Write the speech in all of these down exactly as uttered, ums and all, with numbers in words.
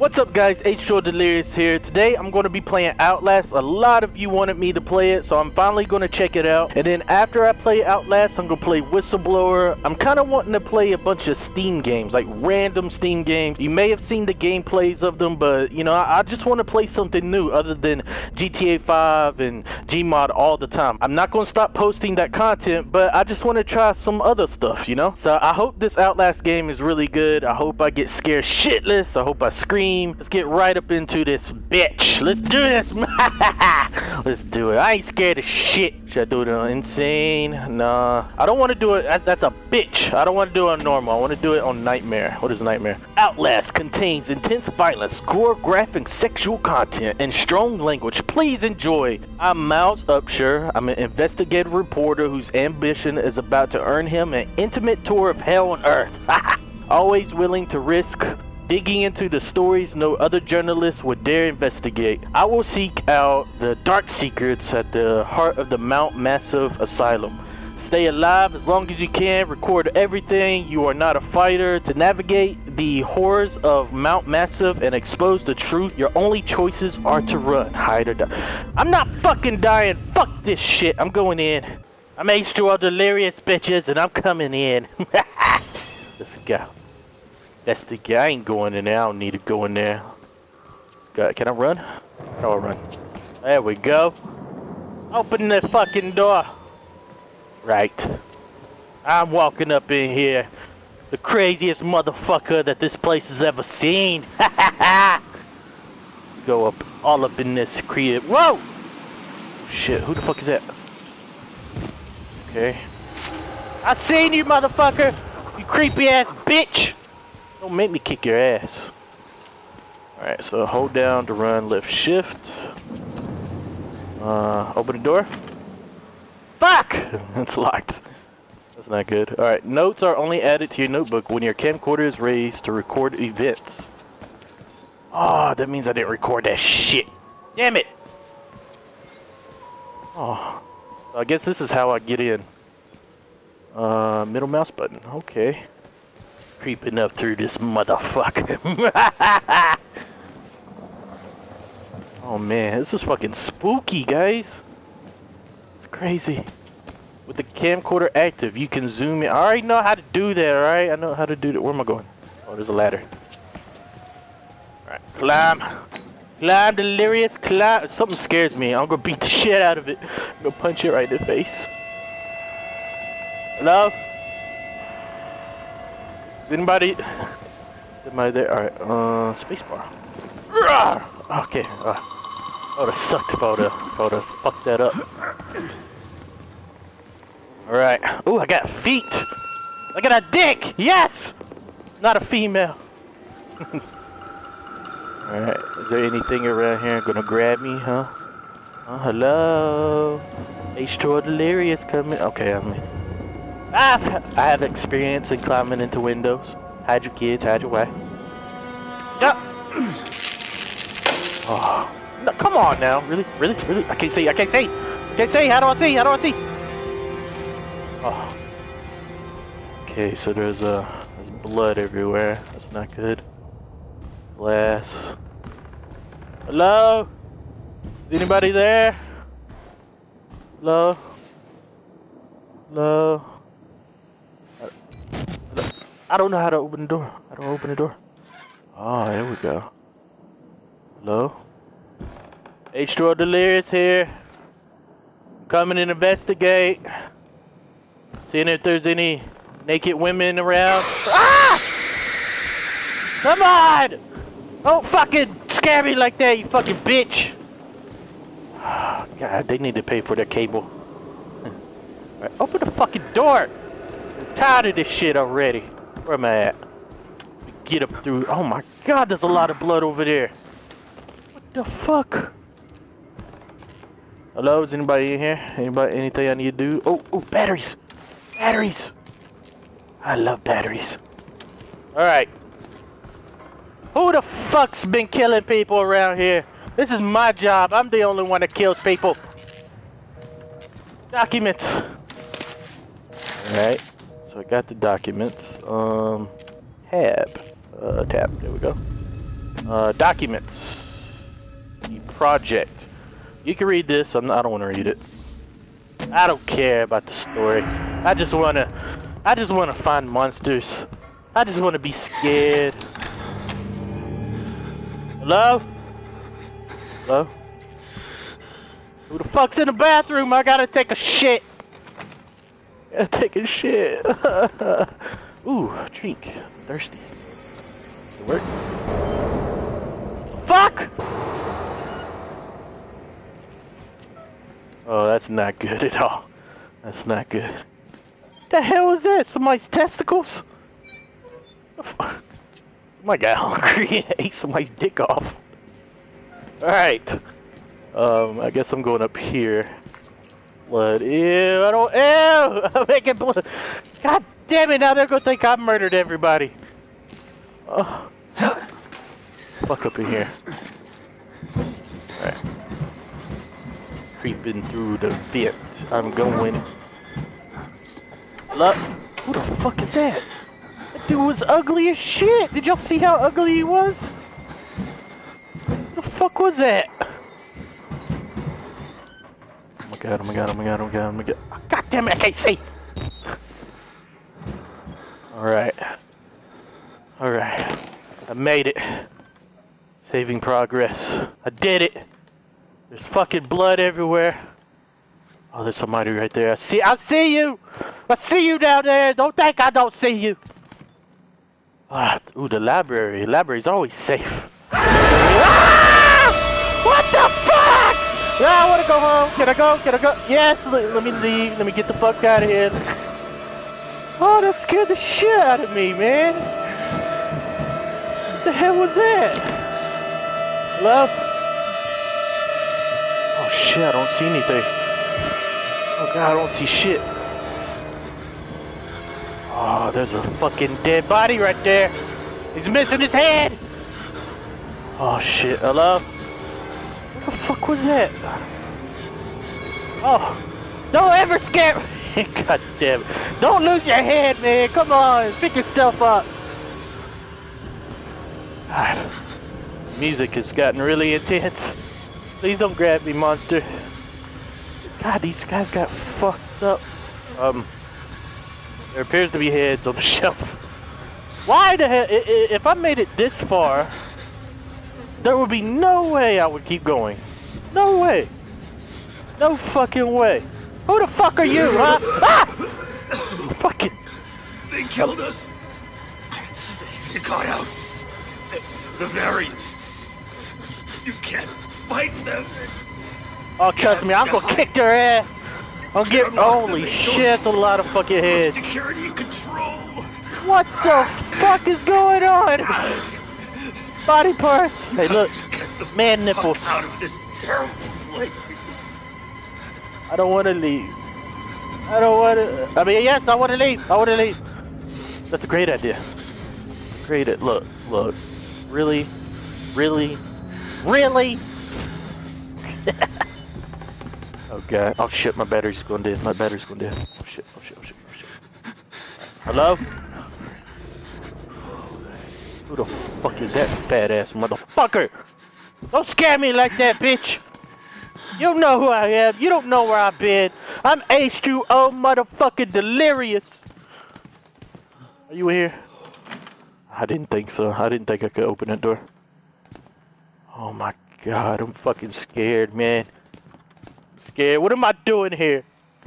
What's up guys, H two O Delirious here. Today I'm going to be playing Outlast. A lot of you wanted me to play it, so I'm finally going to check it out. And then after I play Outlast, I'm going to play Whistleblower. I'm kind of wanting to play a bunch of Steam games, like random Steam games. You may have seen the gameplays of them, but you know, I, I just want to play something new other than G T A five and Gmod all the time. I'm not going to stop posting that content, but I just want to try some other stuff, you know? So I hope this Outlast game is really good. I hope I get scared shitless. I hope I scream. Let's get right up into this bitch. Let's do this. Let's do it. I ain't scared of shit. Should I do it on insane? Nah. I don't want to do it. That's, that's a bitch. I don't want to do it on normal. I want to do it on nightmare. What is nightmare? Outlast contains intense violence, gore, graphic, sexual content, and strong language. Please enjoy. I'm Miles Upshur. I'm an investigative reporter whose ambition is about to earn him an intimate tour of hell on earth. Always willing to risk digging into the stories no other journalist would dare investigate. I will seek out the dark secrets at the heart of the Mount Massive Asylum. Stay alive as long as you can, record everything, you are not a fighter. To navigate the horrors of Mount Massive and expose the truth, your only choices are to run, hide or die. I'm not fucking dying, fuck this shit, I'm going in. I'm H two O Delirious, bitches, and I'm coming in. Let's go. That's the guy. I ain't going in there. I don't need to go in there. God, can I run? I'll run. There we go. Open the fucking door. Right. I'm walking up in here. The craziest motherfucker that this place has ever seen. Ha ha ha! Go up, all up in this crib. Whoa! Shit, who the fuck is that? Okay. I seen you, motherfucker! You creepy ass bitch! Don't make me kick your ass. Alright, so hold down to run, left shift. Uh, open the door. Fuck! It's locked. That's not good. Alright, notes are only added to your notebook when your camcorder is raised to record events. Oh, that means I didn't record that shit. Damn it! Oh, I guess this is how I get in. Uh, middle mouse button. Okay. Creeping up through this motherfucker. Oh man, this is fucking spooky, guys. It's crazy. With the camcorder active, you can zoom in. I already know how to do that, alright? I know how to do that. Where am I going? Oh, there's a ladder. Alright, climb. Climb, Delirious, climb. Something scares me. I'm gonna beat the shit out of it. I'm gonna punch it right in the face. Hello? Anybody? Anybody there? Alright, uh, spacebar. Okay. Uh, I would've sucked if I would've, if I would've fucked that up. Alright. Ooh, I got feet! I got a dick! Yes! Not a female. Alright, is there anything around here gonna grab me, huh? Oh, hello? H two O Delirious coming. Okay, I'm in. Ah, I have experience in climbing into windows. Hide your kids, hide your wife. Yep. Oh, no, come on now. Really? Really? Really? I can't see. I can't see. I can't see. How do I see? How do I see? Oh. Okay, so there's uh, there's blood everywhere. That's not good. Glass. Hello? Is anybody there? Hello? Hello? I don't know how to open the door. I don't open the door. Oh, there we go. Hello? H two O Delirious here. I'm coming and investigate. Seeing if there's any naked women around. Ah! Come on! Don't fucking scare me like that, you fucking bitch! God, they need to pay for their cable. Right, open the fucking door! I'm tired of this shit already. Where am I at? Get up through. Oh my god, there's a lot of blood over there. What the fuck? Hello, is anybody in here? Anybody, anything I need to do? Oh, oh, batteries! Batteries! I love batteries. Alright. Who the fuck's been killing people around here? This is my job. I'm the only one that kills people. Documents. Alright, so I got the documents. Um, tab. Uh, tab. There we go. Uh, documents. Project. You can read this. I'm not, I don't want to read it. I don't care about the story. I just wanna. I just wanna find monsters. I just wanna be scared. Hello? Hello? Who the fuck's in the bathroom? I gotta take a shit. I gotta take a shit. Ooh, drink. I'm thirsty. Did it work? Fuck! Oh, that's not good at all. That's not good. What the hell is that? Somebody's testicles? What the fuck? Somebody got hungry and ate somebody's dick off. Alright. Um, I guess I'm going up here. Blood. Ew, I don't. Ew! I'm making blood. God damn it, now they're gonna think I murdered everybody. Oh. Fuck up in here. Alright. Creeping through the vent. I'm going. Look. Who the fuck is that? That dude was ugly as shit. Did y'all see how ugly he was? What the fuck was that? God, oh my god, oh my god, oh my god, oh my god. Oh, god damn it, I can't see! Alright. Alright. I made it. Saving progress. I did it! There's fucking blood everywhere. Oh, there's somebody right there. I see- I see you! I see you down there! Don't think I don't see you! Ah, ooh, the library. The library's always safe. Ah! What the fuck?! Yeah, I wanna go home. Can I go? Can I go? Yes, let, let me leave. Let me get the fuck out of here. Oh, that scared the shit out of me, man. What the hell was that? Hello? Oh shit, I don't see anything. Oh god, I don't see shit. Oh, there's a fucking dead body right there. He's missing his head. Oh shit, hello? What the fuck was that? Oh, don't ever scare me. God damn it. Don't lose your head, man. Come on, pick yourself up. God. Music has gotten really intense. Please don't grab me, monster. God, these guys got fucked up. Um, there appears to be heads on the shelf. Why the hell? If I made it this far, there would be no way I would keep going. No way. No fucking way. Who the fuck are you, huh? Ah! Fucking. They killed us. They got out. The variants. You can't fight them. Oh, trust me, I'm gonna kick their ass. I'll get. Holy shit, that's a lot of fucking heads. Security control. What the fuck is going on? Body parts. Hey, look, man, nipples. Out of this terrible place. I don't want to leave. I don't want to. I mean, yes, I want to leave. I want to leave. That's a great idea. Great. It. Look, look. Really, really, really. Oh god. Oh shit. My battery's going dead. My battery's going dead. Oh shit. Oh shit. Oh shit. Oh shit. Hello. Who the fuck is that badass motherfucker? Don't scare me like that, bitch! You know who I am. You don't know where I've been. I'm H two O motherfucking Delirious. Are you here? I didn't think so. I didn't think I could open that door. Oh my god, I'm fucking scared, man. I'm scared. What am I doing here?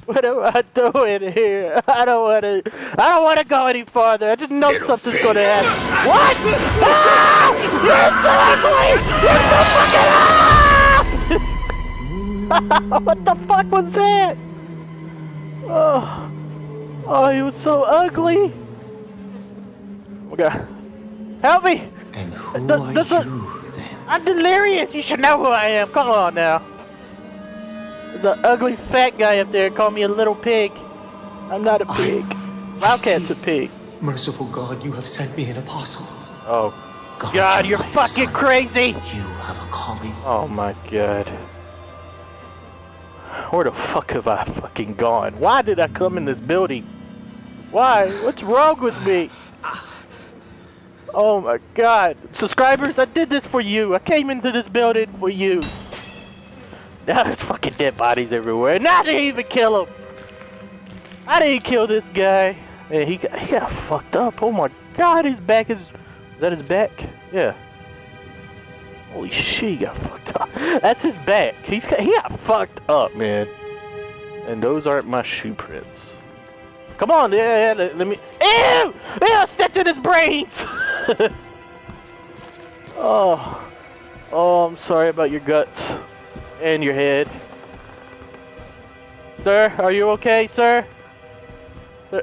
What am I doing here? I don't wanna I don't wanna go any farther. I just know It'll something's fit. Gonna happen. What? Ah! You're so ugly! You're so fucking ah! What the fuck was that? Oh, oh he was so ugly. Oh god. Help me! And who th are th you then? I'm Delirious, you should know who I am. Come on now. There's an ugly fat guy up there called me a little pig. I'm not a pig. Wildcat's a pig. Merciful God, you have sent me an apostle. Oh. God, God you're fucking son. Crazy! You have a calling. Oh my god. Where the fuck have I fucking gone? Why did I come in this building? Why? What's wrong with me? Oh my god. Subscribers, I did this for you. I came into this building for you. Now there's fucking dead bodies everywhere. Now I didn't even kill him. I didn't kill this guy. Man, he got, he got fucked up. Oh my god, his back is... Is that his back? Yeah. Holy shit, he got fucked up. That's his back. He's got, he got fucked up, man. And those aren't my shoe prints. Come on, yeah, yeah, let, let me... Ew! Ew, I stepped in his brains! Oh. Oh, I'm sorry about your guts. And your head. Sir, are you okay, sir? Sir?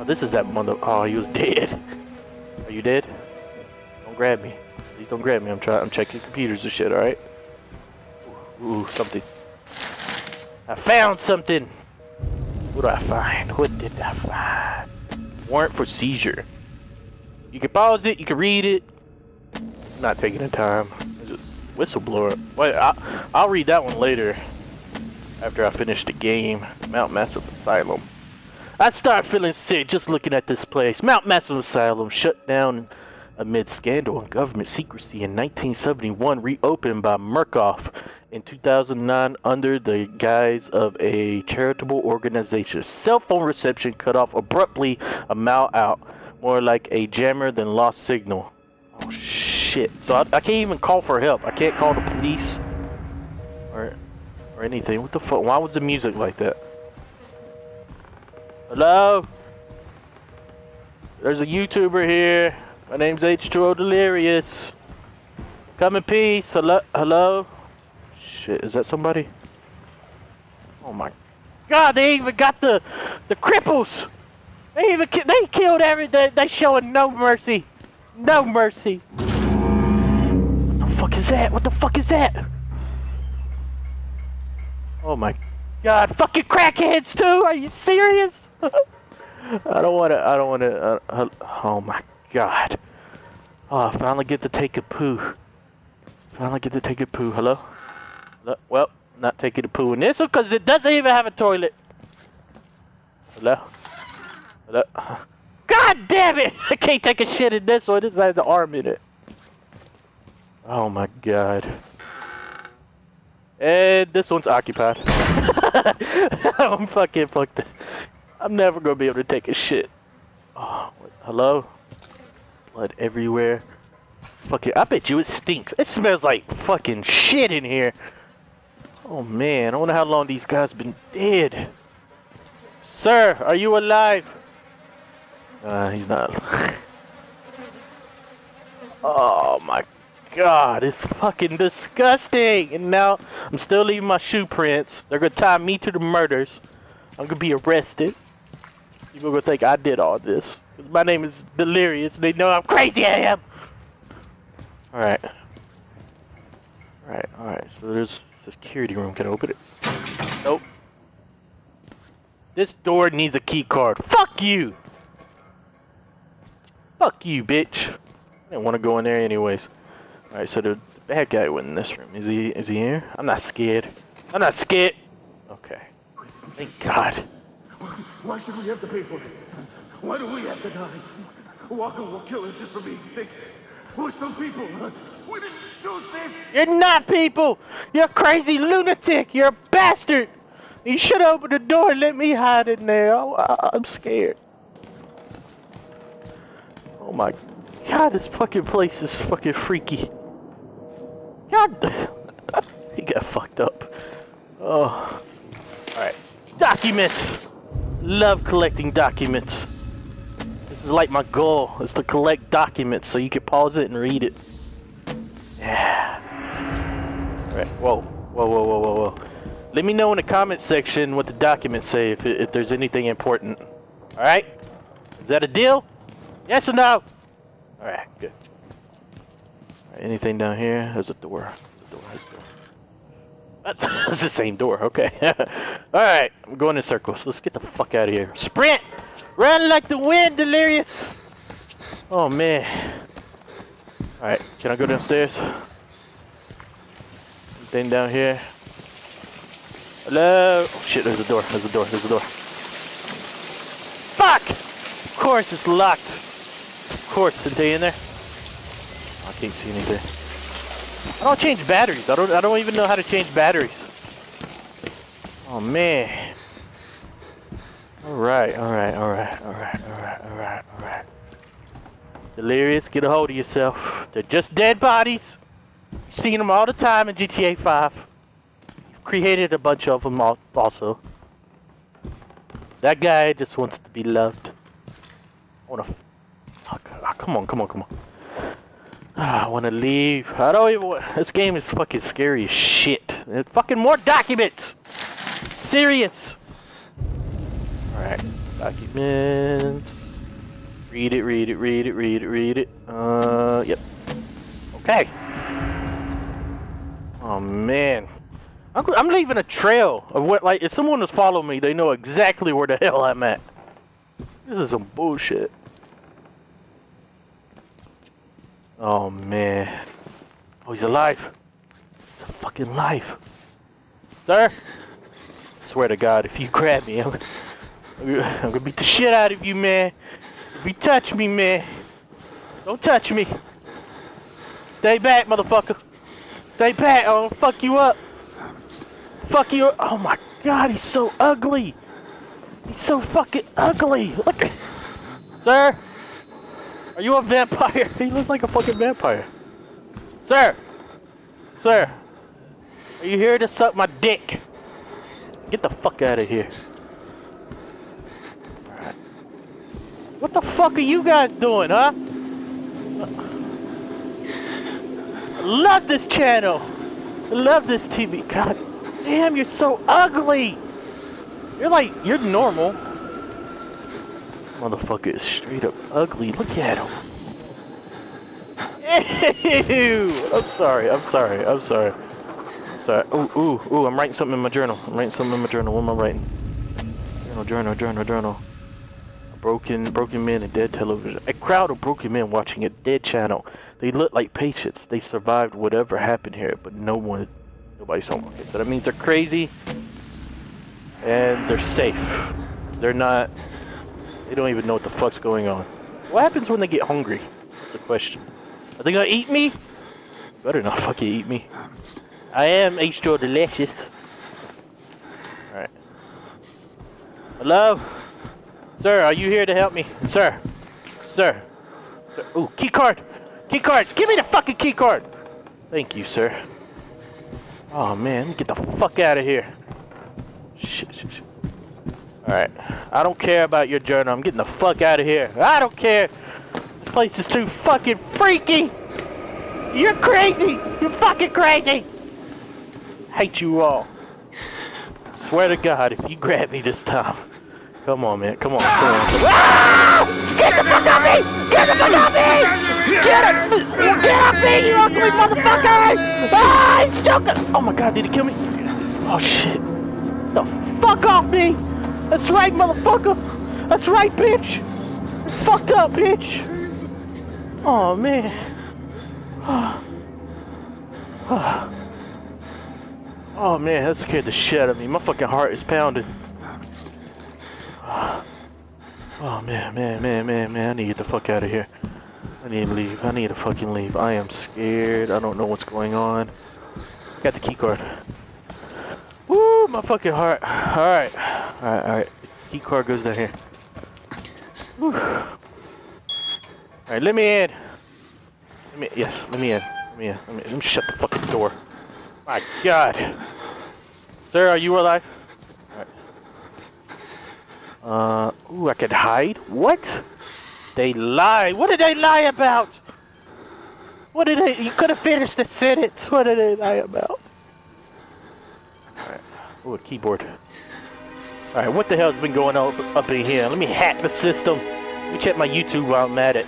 Oh, this is that mother... Oh, he was dead. Are you dead? Don't grab me. Please don't grab me. I'm trying. I'm checking computers and shit, alright? Ooh, ooh, something. I found something! What did I find? What did I find? Warrant for seizure. You can pause it, you can read it. I'm not taking the time. Whistleblower. Wait, I, I'll read that one later. After I finish the game. Mount Massive Asylum. I start feeling sick just looking at this place. Mount Massive Asylum shut down amid scandal and government secrecy in nineteen seventy-one. Reopened by Murkoff. In two thousand nine, under the guise of a charitable organization, cell phone reception cut off abruptly a mile out, more like a jammer than lost signal. Oh shit! So I, I can't even call for help. I can't call the police or or anything. What the fuck? Why was the music like that? Hello? There's a YouTuber here. My name's H two O Delirious. Come in peace. Hello? Hello? Shit, is that somebody? Oh my god, they even got the the cripples! They even ki they killed everything. They showing no mercy. No mercy. What the fuck is that? What the fuck is that? Oh my god, fucking crackheads too? Are you serious? I don't wanna, I don't wanna, uh, oh my god. Oh, I finally get to take a poo. Finally get to take a poo, hello? Well, not taking a poo in this one because it doesn't even have a toilet. Hello? Hello? God damn it! I can't take a shit in this one. This has the arm in it. Oh my god. And this one's occupied. I'm fucking fucked. I'm never gonna be able to take a shit. Oh, what? Hello? Blood everywhere. Fuck it. I bet you it stinks. It smells like fucking shit in here. Oh man, I wonder how long these guys been dead. Sir, are you alive? Uh, he's not. Oh my god, it's fucking disgusting. And now I'm still leaving my shoe prints. They're gonna tie me to the murders. I'm gonna be arrested. People are gonna think I did all this. My name is Delirious. They know how crazy I am. All right. All right. All right. So there's. Security room, can I open it? Nope. This door needs a key card. Fuck you! Fuck you, bitch. I didn't want to go in there anyways. Alright, so the bad guy went in this room. Is he is he here? I'm not scared. I'm not scared. Okay. Thank God. Why should we have to pay for it? Why do we have to die? Walker will kill us just for being sick. We're still people. We didn't choose this. You're not people. You're a crazy lunatic. You're a bastard. You should open the door and let me hide in there. Oh, I, I'm scared. Oh my god, this fucking place is fucking freaky. God, he got fucked up. Oh, all right. Documents. Love collecting documents. This is like my goal, is to collect documents so you can pause it and read it. Yeah. Alright, whoa. Whoa, whoa, whoa, whoa, whoa. Let me know in the comment section what the documents say, if, if there's anything important. Alright? Is that a deal? Yes or no? Alright, good. All right, anything down here? There's a door. There's a door. That's, that's the same door, okay. Alright, I'm going in circles. Let's get the fuck out of here. Sprint! Run like the wind, Delirious! Oh, man. Alright, can I go downstairs? Anything down here? Hello? Oh, shit, there's a door, there's a door, there's a door. Fuck! Of course it's locked. Of course, is they in there? I keep seeing it there. I don't change batteries. I don't I don't even know how to change batteries. Oh man. Alright, alright, alright, alright, alright, alright, alright. Delirious, get a hold of yourself. They're just dead bodies. You've seen them all the time in G T A five. You've created a bunch of them also. That guy just wants to be loved. I wanna... Oh, come on, come on, come on. I wanna leave. I don't even want... This game is fucking scary as shit. There's fucking more documents! Serious! Alright, documents. Read it, read it, read it, read it, read it. Uh, yep. Okay. Oh man. I'm, I'm leaving a trail of what, like, if someone was following me, they know exactly where the hell I'm at. This is some bullshit. Oh man. Oh, he's alive. He's a fucking life. Sir? I swear to God, if you grab me, I'm, I'm gonna beat the shit out of you, man. If you touch me, man. Don't touch me. Stay back, motherfucker. Stay back, or I'll fuck you up. Fuck you up. Oh my God, he's so ugly. He's so fucking ugly. Look. Sir? Are you a vampire? He looks like a fucking vampire. Sir! Sir! Are you here to suck my dick? Get the fuck out of here. Alright. What the fuck are you guys doing, huh? I love this channel! I love this T V. God damn, you're so ugly! You're like, you're normal. Motherfucker is straight up ugly. Look at him. Ew! I'm sorry. I'm sorry. I'm sorry. I'm sorry. Ooh, ooh, ooh! I'm writing something in my journal. I'm writing something in my journal. What am I writing? Journal, journal, journal, journal. A broken, broken men and dead television. A crowd of broken men watching a dead channel. They look like patients. They survived whatever happened here, but no one, nobody's home. Okay, so that means they're crazy, and they're safe. They're not. They don't even know what the fuck's going on. What happens when they get hungry? That's the question. Are they gonna eat me? Better not fucking eat me. I am H two O Delirious. Alright. Hello? Sir, are you here to help me? Sir. Sir. Sir. Ooh, key card! Key cards! Give me the fucking key card! Thank you, sir. Oh man, let me get the fuck out of here. Shit, shit, shit. Alright, I don't care about your journal. I'm getting the fuck out of here. I don't care. This place is too fucking freaky. You're crazy. You're fucking crazy. Hate you all. Swear to God, if you grab me this time. Come on, man. Come on. Come on. Ah! Get the fuck off me! Get the fuck off me! Get it! Get off me, you ugly motherfucker! Ah, he's joking! Oh my God, did he kill me? Oh shit. Get the fuck off me! That's right, motherfucker! That's right, bitch! You're fucked up, bitch! Oh man. Oh man, that scared the shit out of me. My fucking heart is pounding. Oh man, man, man, man, man. I need to get the fuck out of here. I need to leave. I need to fucking leave. I am scared. I don't know what's going on. Got the key card. Woo, my fucking heart. Alright. Alright, alright. Key card goes down here. Alright, let me in. Let me, yes, let me in. Let me in. Let me, let me shut the fucking door. My God. Sir, are you alive? Alright. Uh, ooh, I could hide? What? They lie. What did they lie about? What did they, you could have finished the sentence. What did they lie about? Ooh, a keyboard. Alright, what the hell's been going on up in here? Let me hack the system. Let me check my YouTube while I'm at it.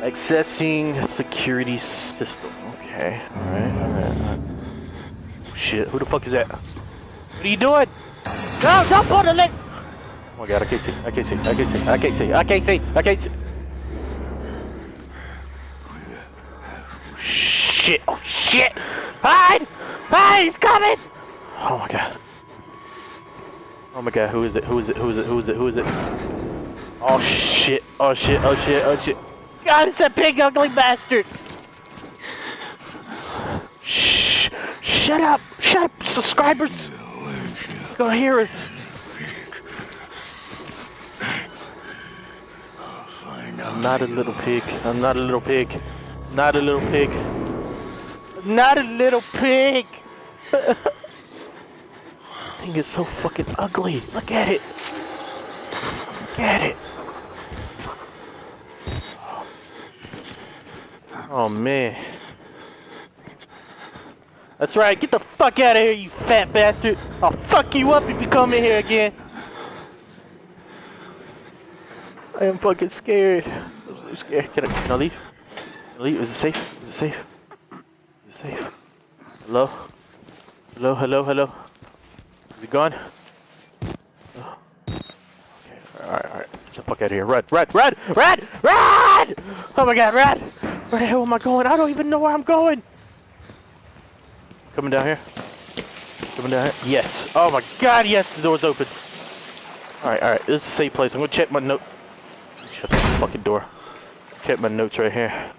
Accessing security system. Okay. Alright, alright. Shit, who the fuck is that? What are you doing? No, don't put the link! Oh my God, I can't see. I can't see. I can't see. I can't see. I can't see. I can't see. Shit. Oh, shit! Hide! Hide! He's coming! Oh my God. Oh my God, who is it? Who is it? Who is it? Who is it? Who is it? Oh shit. Oh shit. Oh shit. Oh shit. God, it's a big ugly bastard! Shh! Shut up! Shut up, subscribers! Go hear us! I'm not a little pig. I'm not a little pig. Not a little pig. Not a little pig! I think it's so fucking ugly. Look at it! Look at it! Oh man. That's right, get the fuck out of here, you fat bastard! I'll fuck you up if you come in here again! I am fucking scared. I'm so scared. Can I, can I leave? Can I leave? Is it safe? Is it safe? Is it safe? Hello? Hello, hello, hello? Is it gone? Oh. Okay, alright, alright. Get the fuck out of here. Run, run, run, run, run! Oh my god, run! Where the hell am I going? I don't even know where I'm going! Coming down here? Coming down here? Yes! Oh my god, yes! The door's open! Alright, alright, this is a safe place. I'm gonna check my note. Shut the fucking door. Check my notes right here.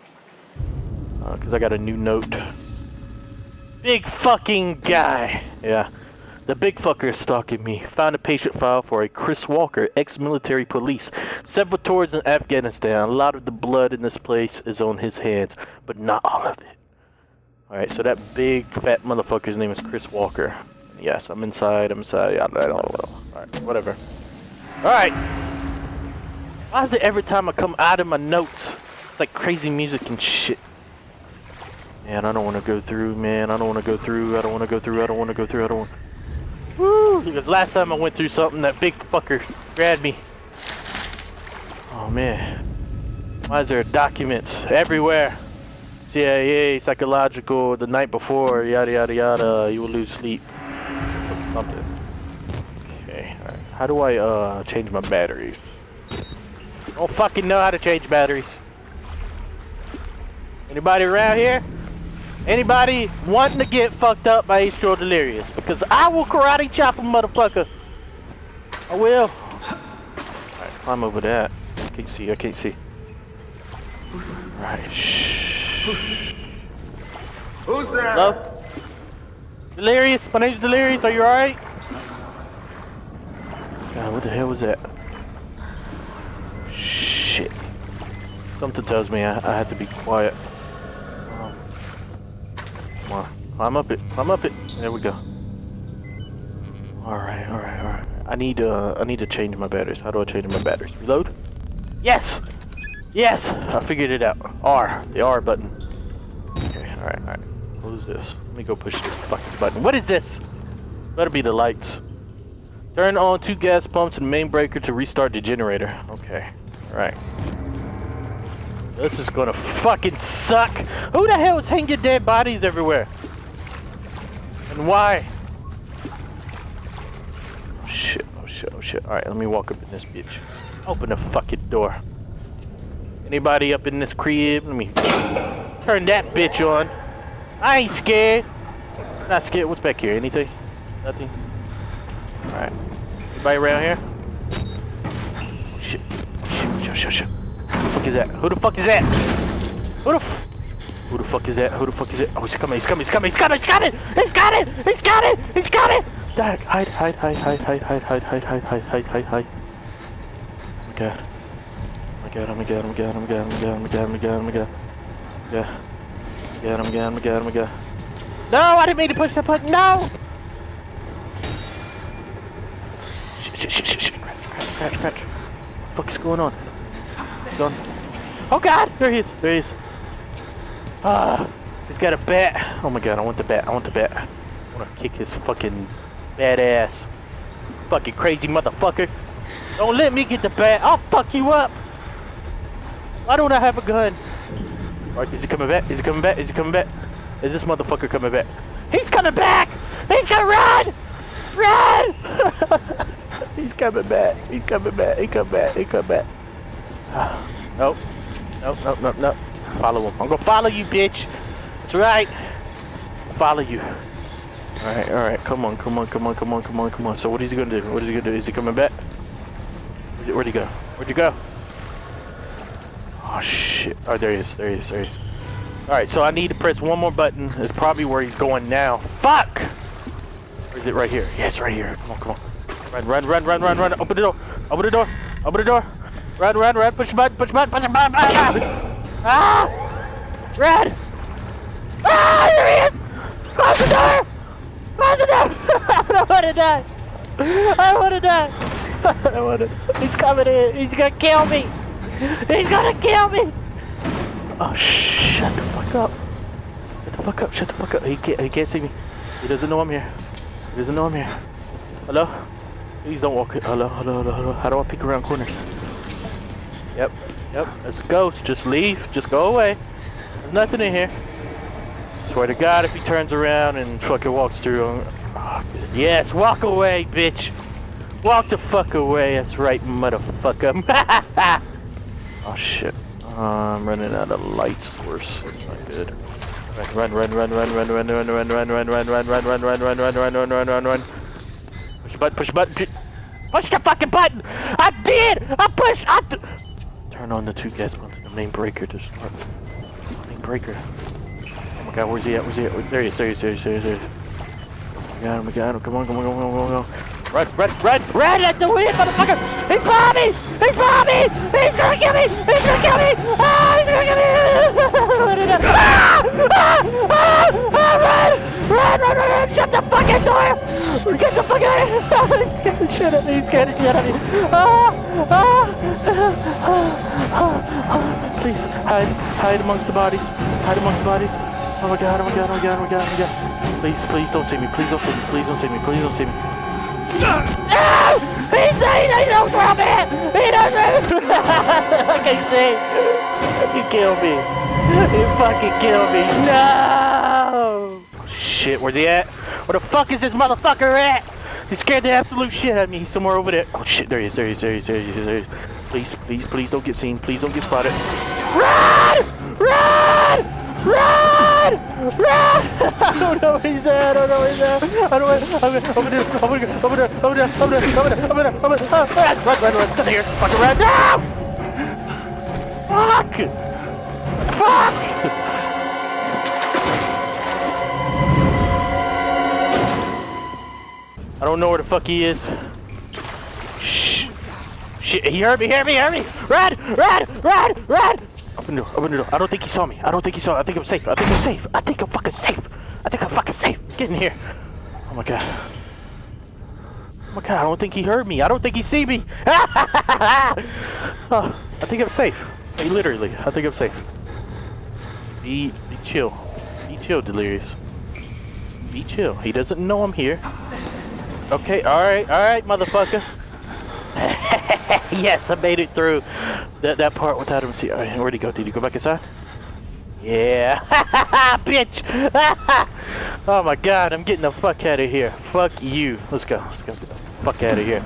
Uh, cause I got a new note. Big fucking guy! Yeah. The big fucker is stalking me. Found a patient file for a Chris Walker, ex-military police. Several tours in Afghanistan. A lot of the blood in this place is on his hands, but not all of it. Alright, so that big fat motherfucker's name is Chris Walker. Yes, I'm inside, I'm inside, I don't know. Alright, whatever. Alright! Why is it every time I come out of my notes, it's like crazy music and shit? Man, I don't want to go through, man, I don't want to go through, I don't want to go through, I don't want to go through, I don't want to... Woo! Because last time I went through something, that big fucker grabbed me. Oh man. Why is there documents everywhere? C I A, psychological, the night before, yada yada yada, you will lose sleep. Something. Okay, alright. How do I uh, change my batteries? I don't fucking know how to change batteries. Anybody around here? Anybody wanting to get fucked up by H two O Delirious? Because I will karate chop a motherfucker. I will. Alright, climb over that. I can't see, I can't see. Alright, shh. Who's there? Hello? Delirious, my name's Delirious, are you alright? God, what the hell was that? Shit. Something tells me I, I have to be quiet. Come on, climb up it, climb up it. There we go. Alright, alright, alright. I need uh I need to change my batteries. How do I change my batteries? Reload? Yes! Yes! I figured it out. R. The R button. Okay, alright, alright. Close this. Let me go push this fucking button. What is this? Better be the lights. Turn on two gas pumps and main breaker to restart the generator. Okay. Alright. This is gonna fucking suck! Who the hell is hanging dead bodies everywhere? And why? Oh shit, oh shit, oh shit. Alright, let me walk up in this bitch. Open the fucking door. Anybody up in this crib? Let me turn that bitch on. I ain't scared. Not scared. What's back here? Anything? Nothing? Alright. Anybody around here? Oh shit. Oh shit, shit, shit, shit. Who the fuck is that? Who the fuck is that? Who the f- Who the fuck is that? Who the fuck is that? Oh, he's coming, he's coming, he's coming, he's coming, he's got it! He's got it! He's got it! He's got it! Dad, hide, hide, hide, hide, hide, hide, hide, hide, hide, hide, hide, hide, hide. Oh my god. Oh my god, oh my god, oh my god, oh my god, oh my god, oh my god, oh my god, oh my god, oh my god, oh my god, oh my god, oh my god. No, I didn't mean to push that button, no! Shit, shit, shit, shit, shit, crouch, crouch, crouch, crouch. What the fuck is going on? Done. Oh god! There he is! There he is! Ah! He's got a bat! Oh my god, I want the bat! I want the bat! I want to kick his fucking badass! Fucking crazy motherfucker! Don't let me get the bat! I'll fuck you up! Why don't I have a gun? Alright, is he coming back? Is he coming back? Is he coming back? Is this motherfucker coming back? He's coming back! He's gonna run! Run! He's coming back! He's coming back! He come back! He come back! Nope. Nope, nope, nope, nope. Follow him. I'm gonna follow you, bitch. That's right. Follow you. Alright, alright. Come on, come on, come on, come on, come on, come on. So what is he gonna do? What is he gonna do? Is he coming back? Where'd he go? Where'd he go? Oh, Oh shit. Oh, there he is, there he is, there he is. Alright, so I need to press one more button. It's probably where he's going now. Fuck! Or is it right here? Yes, right here. Come on, come on. Run, run, run, run, run, run. Open the door. Open the door. Open the door. Run, run, run. Push the button, push the button, push the button. Ah! Run! Ah, there he is! Close the door! Close the door! I don't want to die! I don't want to die! I don't want to. He's coming in. He's gonna kill me! He's gonna kill me! Oh, sh shut the fuck up. Shut the fuck up, shut the fuck up. He can't, he can't see me. He doesn't know I'm here. He doesn't know I'm here. Hello? Please don't walk. Hello, hello, hello, hello. How do I peek around corners? Yep, yep. Let's go. Just leave. Just go away. There's nothing in here. Swear to God, if he turns around and fucking walks through. Oh, yes, walk away, bitch. Walk the fuck away. That's right, motherfucker. Oh, shit. Uh, I'm running out of light source. That's not good. Run, run, run, run, run, run, run, run, run, run, run, run, run, run, run, run, run, run, run, run, run. Push the button, push the button. Push the fucking button! I did! I pushed! I turn on the two gas pumps and the main breaker to start. Main breaker. Oh my god, where's he at? Where's he at? There he is, there he is, there he is, there he is. Oh my god, oh my god, come on, come on, come on, come on, come on. Run, run, run, run at the wind, motherfucker! He's behind me! He's behind me! He's gonna kill me! He's gonna kill me! Ah, he's gonna kill me! Ah! Ah! Ah! Ah! Run! Run, run, run, run! Shut the fucking door! Get the fuck out of here! He's scared the shit out of me! He's scared the shit out of me! Ah! Ah! Ah! Ah! Please, hide, hide amongst the bodies. Hide amongst the bodies. Oh my god, oh my god, oh my god, oh my god, oh my god. Please, please don't see me. Please don't see me. Please don't see me. Please don't see me. Please don't see me. No! He's, he, he knows where I'm at! He knows where I'm at! I can see! He killed me! He fucking killed me! No! Shit, where's he at? Where the fuck is this motherfucker at? He scared the absolute shit out of me. He's somewhere over there. Oh shit, there he is, there he is, there he is, there he is, there he is. Please, please, please don't get seen. Please don't get spotted. Run! Run! Run! Run! I don't know where he's at, I don't know where he's at. I don't know where he's at. Over there, over there, over there, over there, over there, over there, over there, over there. Run, run, run, run, come here, fucking run. No! Fuck! Fuck! I don't know where the fuck he is. Shh. Shit, he heard me, hear me, hear me! Run, run, run, run! Open the door, open the door. I don't think he saw me. I don't think he saw me. I think I'm safe. I think I'm safe. I think I'm fucking safe. I think I'm fucking safe. Get in here. Oh my god. Oh my god, I don't think he heard me. I don't think he see me. Oh, I think I'm safe. Like, literally, I think I'm safe. Be, be chill. Be chill, Delirious. Be chill. He doesn't know I'm here. Okay, alright, alright, motherfucker. Yes, I made it through that, that part without him seeing. Alright, where'd he go? Did he go back inside? Yeah. Bitch. Oh my god, I'm getting the fuck out of here. Fuck you. Let's go. Let's go. Get the fuck out of here.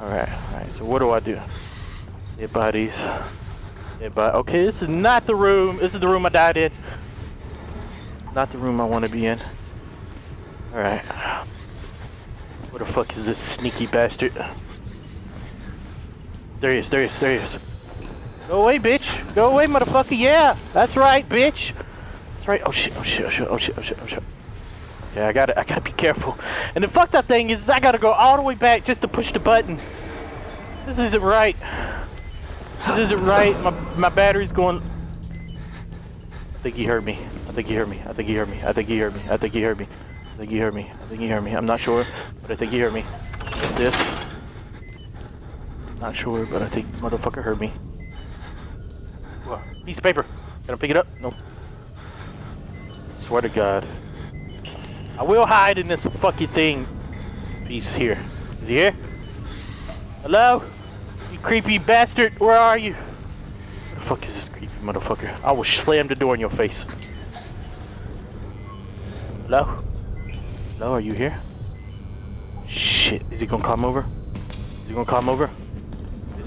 Alright, alright. So what do I do? Dead bodies. Dead body. Okay, this is not the room. This is the room I died in. Not the room I want to be in. Alright. Where the fuck is this sneaky bastard? There he is, there he is, there he is. Go away, bitch. Go away, motherfucker. Yeah, that's right, bitch. That's right. Oh shit, oh shit, oh shit, oh shit, oh shit, oh shit. Okay, I gotta, I gotta be careful. And the fucked up thing is I gotta go all the way back just to push the button. This isn't right. This isn't right. My, my battery's going. I think he heard me. I think he heard me. I think he heard me. I think he heard me. I think he heard me. I think he heard me. I think he heard me. I'm not sure, but I think he heard me. This. Not sure, but I think motherfucker heard me. Whoa. Piece of paper. Can I pick it up? Nope. Swear to God. I will hide in this fucking thing. He's here. Is he here? Hello? You creepy bastard. Where are you? Where the fuck is this creepy motherfucker? I will slam the door in your face. Hello? Hello, are you here? Shit. Is he gonna come over? Is he gonna come over?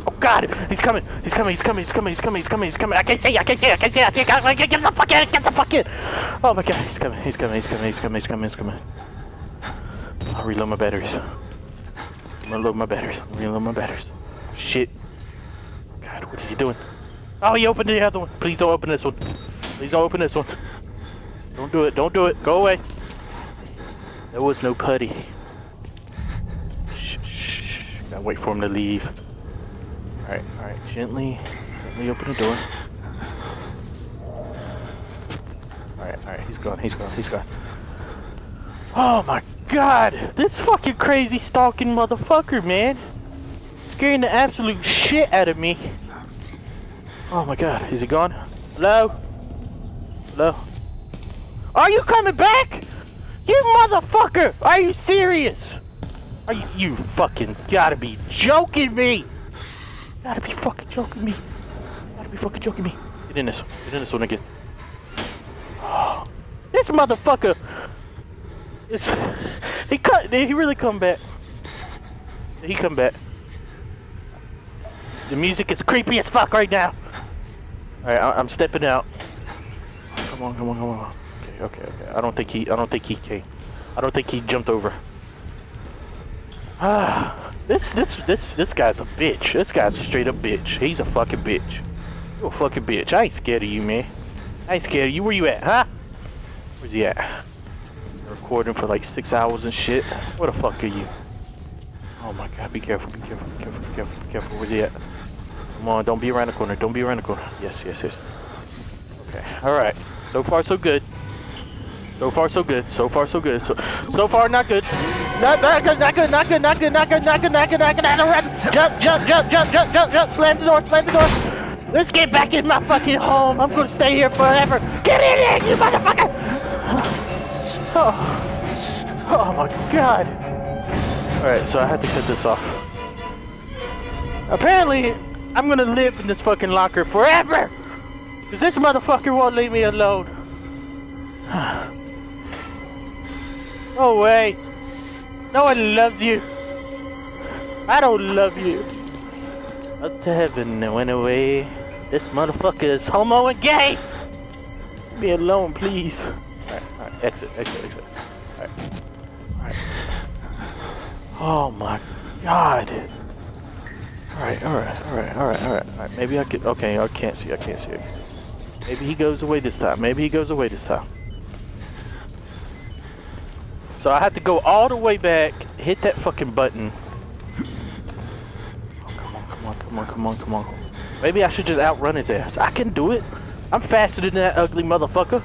Oh god! He's coming! He's coming! He's coming! He's coming! He's coming! He's coming! He's coming! I can't see! I can't see! I can't see! I can't see! Get the fuck in! Get the fuck in! Oh my god! He's coming! He's coming! He's coming! He's coming! He's coming! He's coming! I'll reload my batteries. I'm gonna load my batteries. Reload my batteries. Shit! God, what is he doing? Oh, he opened the other one. Please don't open this one. Please don't open this one. Don't do it. Don't do it. Go away. There was no putty. Shh, shh, shh. Gotta wait for him to leave. Alright, alright. Gently. Gently open the door. Alright, alright. He's gone. He's gone. He's gone. Oh my god! This fucking crazy stalking motherfucker, man. Scaring the absolute shit out of me. Oh my god, is he gone? Hello? Hello? Are you coming back? You motherfucker! Are you serious? Are you, you fucking gotta be joking me! Gotta be fucking joking me. Gotta be fucking joking me. Get in this one. Get in this one again. Oh, this motherfucker! It's, he cut. Did he really come back? Did he come back? The music is creepy as fuck right now. All right, I, I'm stepping out. Come on, come on, come on. Okay, okay, okay. I don't think he. I don't think he came. I don't think he jumped over. Ah, this, this, this, this guy's a bitch. This guy's a straight up bitch. He's a fucking bitch. You a fucking bitch. I ain't scared of you, man. I ain't scared of you. Where you at, huh? Where's he at? Recording for like six hours and shit. Where the fuck are you? Oh my god, be careful, be careful, be careful, be careful, be careful. Where's he at? Come on, don't be around the corner, don't be around the corner. Yes, yes, yes. Okay, alright. So far, so good. So far, so good. So far, so good. So, so far, not good. Not, not good, not good, not good, not good, not good, not good, not good, not good, not good. Jump, jump, jump, jump, jump, jump, jump. Slam the door, slam the door. Let's get back in my fucking home. I'm gonna stay here forever. Get in here, you motherfucker! Oh. Oh my god. Alright, so I had to cut this off. Apparently, I'm gonna live in this fucking locker forever! Cause this motherfucker won't leave me alone. No way. No one loves you. I don't love you. Up to heaven and went away. This motherfucker is homo and gay! Leave me alone, please. Alright, alright, exit, exit, exit. Alright. Alright. Oh my god. Alright, alright, alright, alright, alright, alright. Maybe I could, okay, I can't see, I can't see. Maybe he goes away this time, maybe he goes away this time. So I have to go all the way back, hit that fucking button. Oh, come on, come on, come on, come on, come on. Maybe I should just outrun his ass. I can do it. I'm faster than that ugly motherfucker.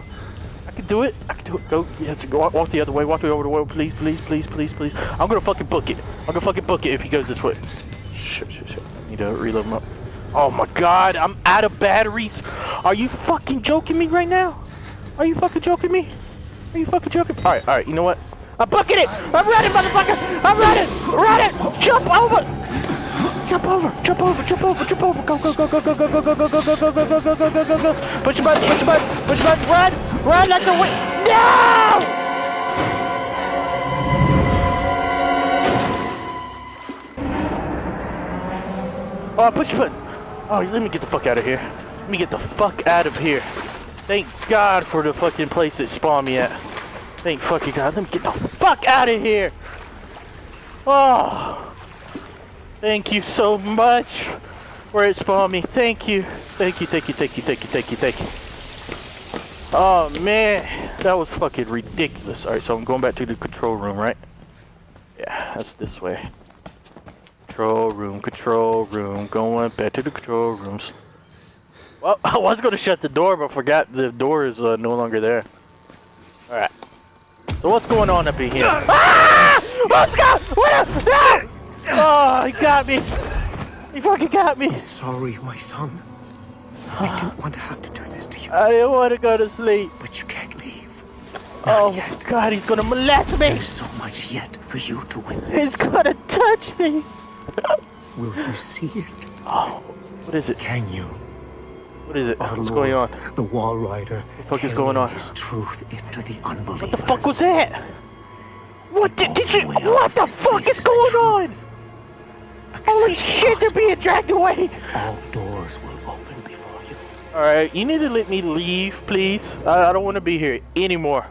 I can do it. I can do it. Go. You have to go. Walk the other way. Walk the other way. Please, please, please, please, please. I'm gonna fucking book it. I'm gonna fucking book it if he goes this way. Shit, shit, shit. I need to reload him up. Oh my god, I'm out of batteries. Are you fucking joking me right now? Are you fucking joking me? Are you fucking joking? All right, all right. You know what? I'm booking it. I'm running, motherfucker. I'm running. Run it. Jump over. Jump over. Jump over. Jump over. Jump over. Go, go, go, go, go, go, go, go, go, go, go, go, go, go, go, go, go. Push your button. Push your button. Push your button. Run. Run like the wind! No! Oh, push button. Oh, let me get the fuck out of here. Let me get the fuck out of here. Thank God for the fucking place that spawned me at. Thank fucking God. Let me get the fuck out of here. Oh, thank you so much for it spawned me. Thank you. Thank you. Thank you. Thank you. Thank you. Thank you. Thank you. Oh man, that was fucking ridiculous. Alright, so I'm going back to the control room, right? Yeah, that's this way. Control room, control room, going back to the control rooms. Well, I was going to shut the door, but forgot the door is uh, no longer there. Alright. So what's going on up in here? Ah! What's going on? What? Oh, he got me. He fucking got me. I'm sorry, my son. I didn't want to have to do this to you. I didn't want to go to sleep. But you can't leave. Not oh yet. God, he's gonna molest me. There's so much yet for you to witness. He's gonna touch me. Will you see it? Oh, what is it? Can you? What is it? Our What's Lord, going on? The Wall Rider. What the fuck is going on? His truth into the unbelievers. What the fuck was that? What the did, did you? What the fuck is going on? Accept Holy shit! They're being dragged away. All doors will open. Alright, you need to let me leave, please. I, I don't want to be here anymore.